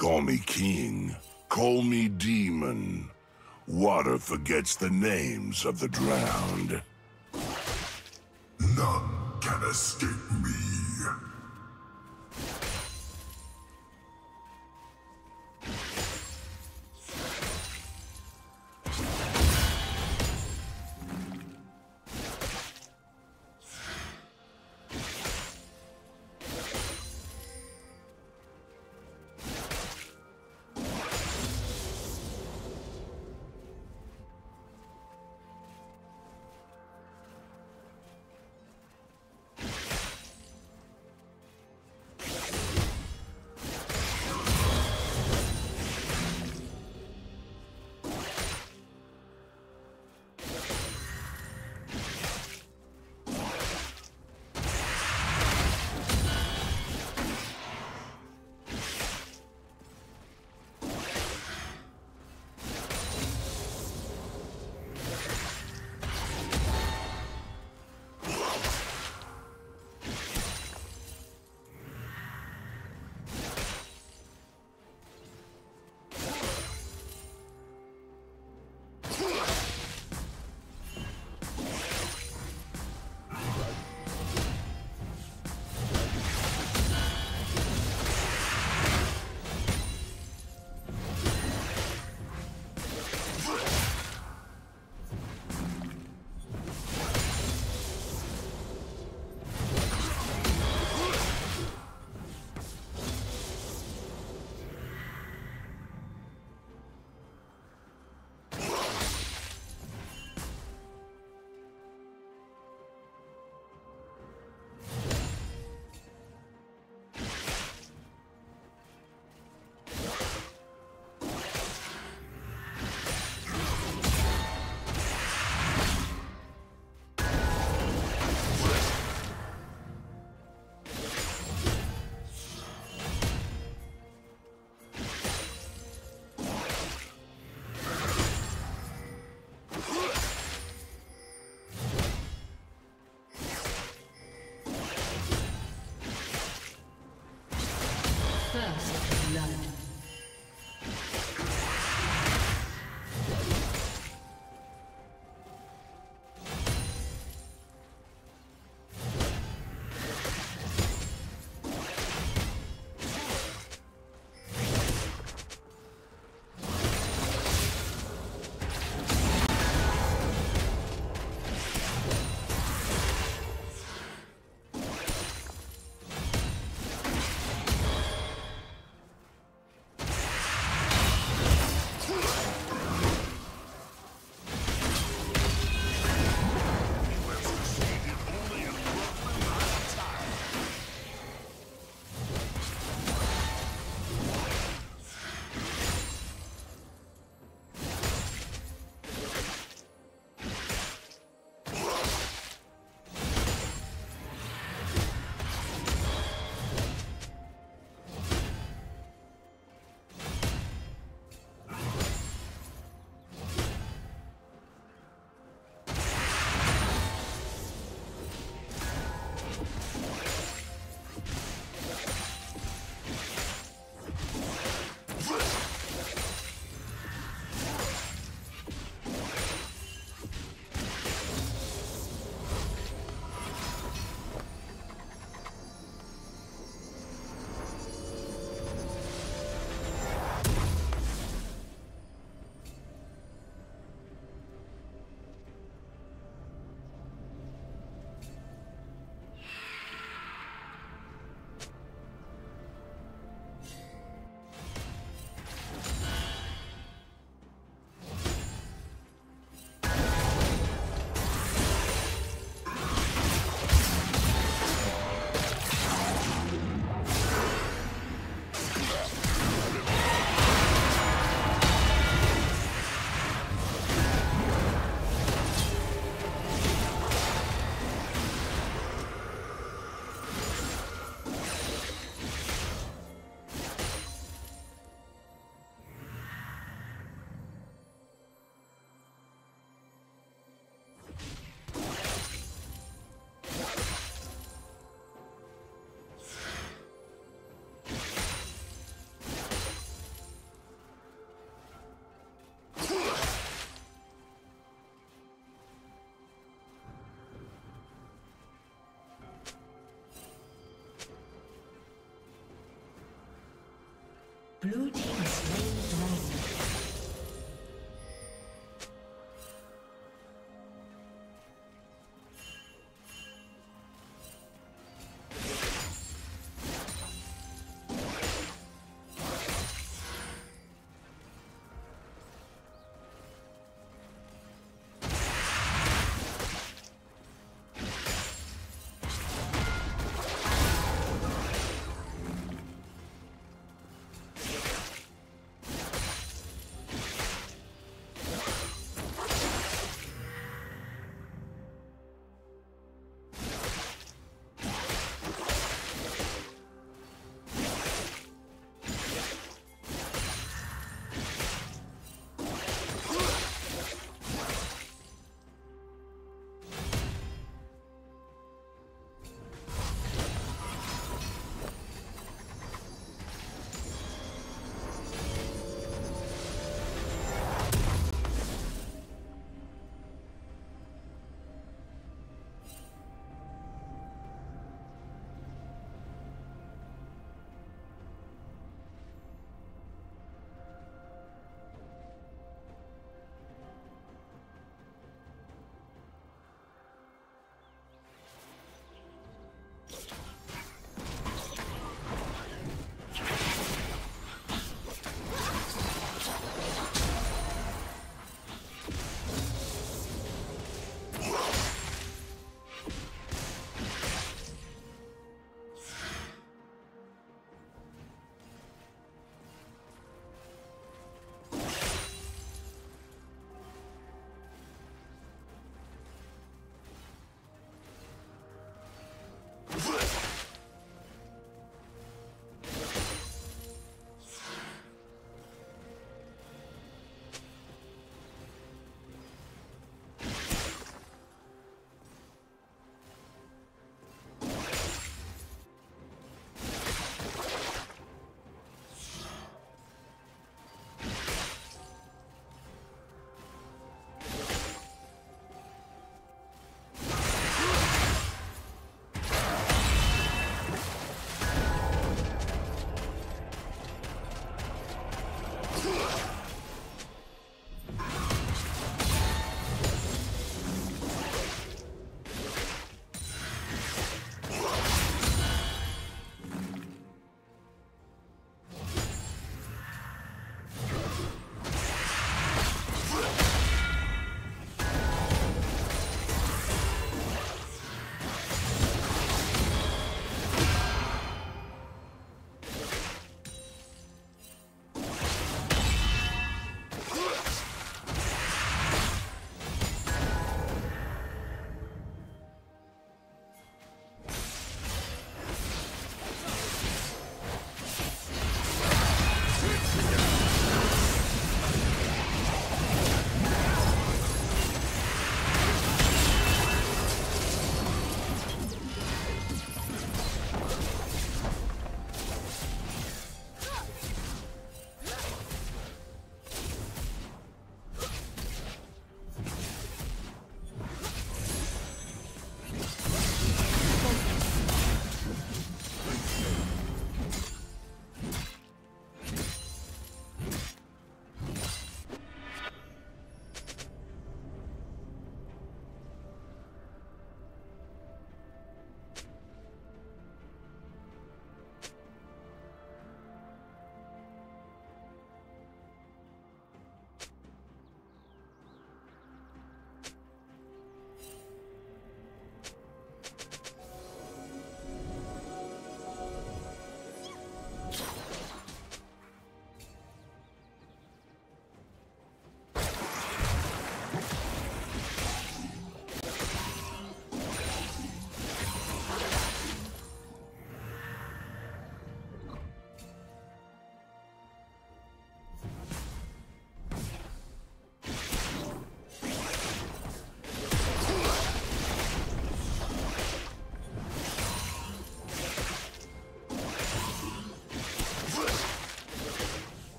Call me king, call me demon. Water forgets the names of the drowned. None can escape me. First blood. Blue team has slain the dragon.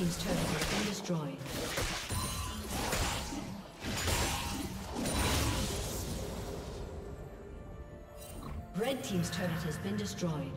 team's turret has been destroyed. Red team's turret has been destroyed.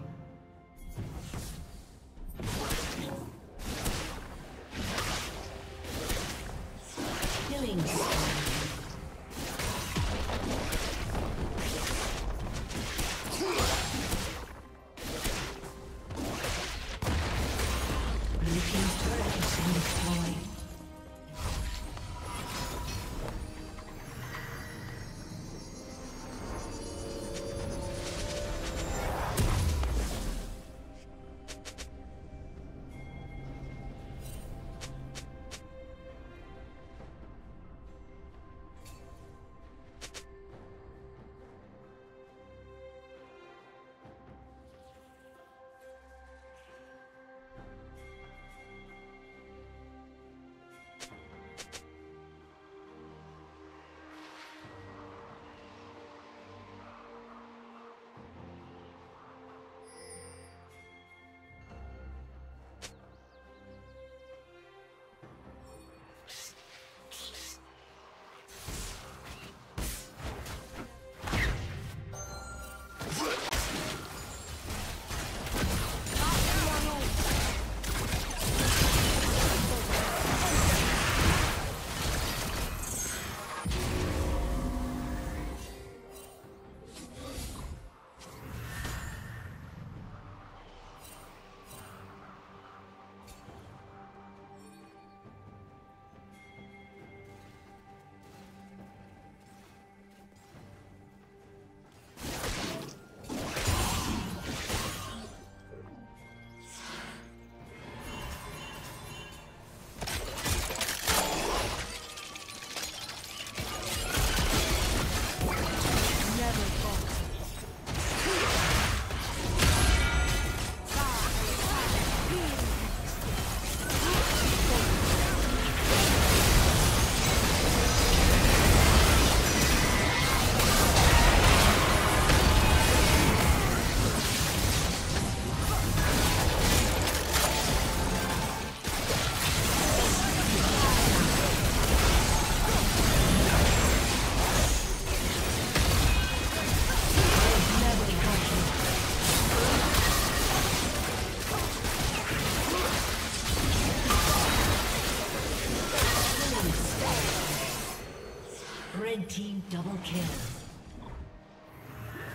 Double kill.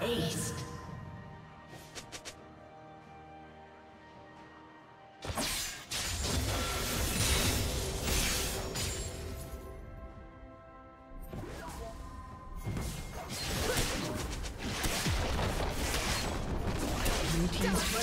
Ace. Blue team's turret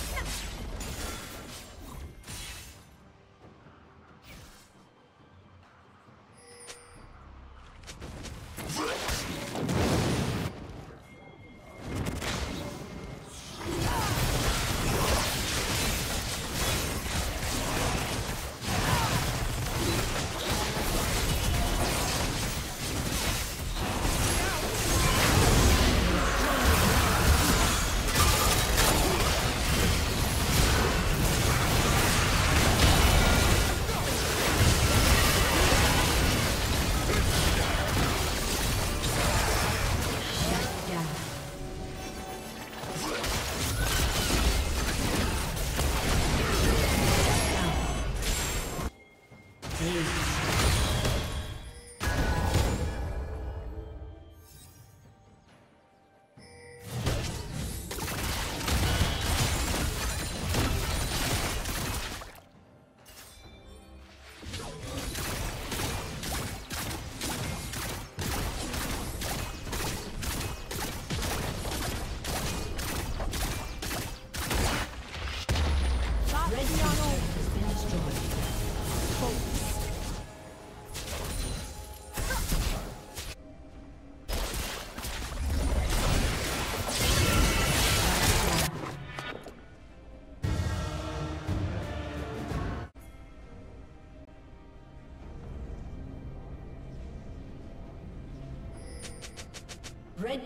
Red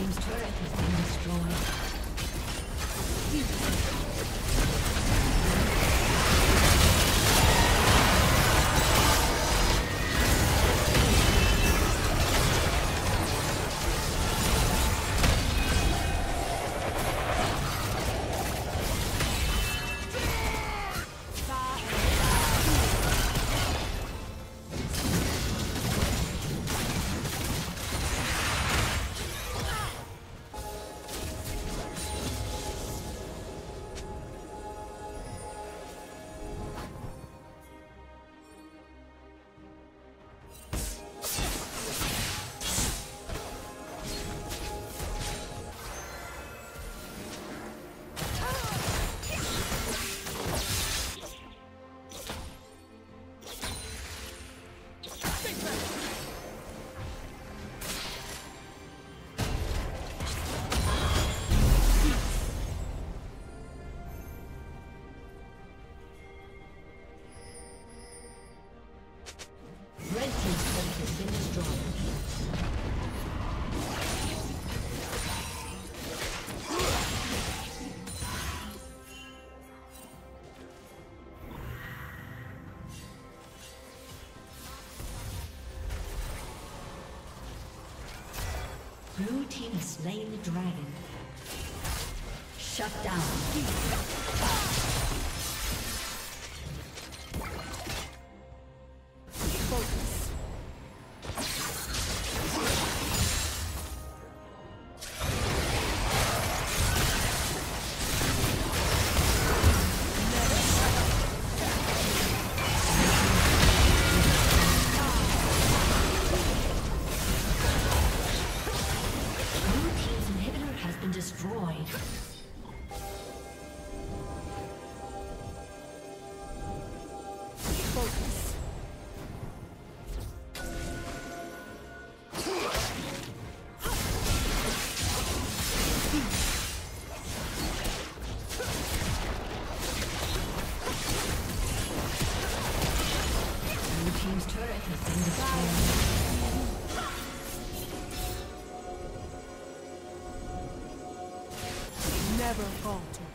team's turret has been Blue team has slain the dragon. Shut down. Never falter.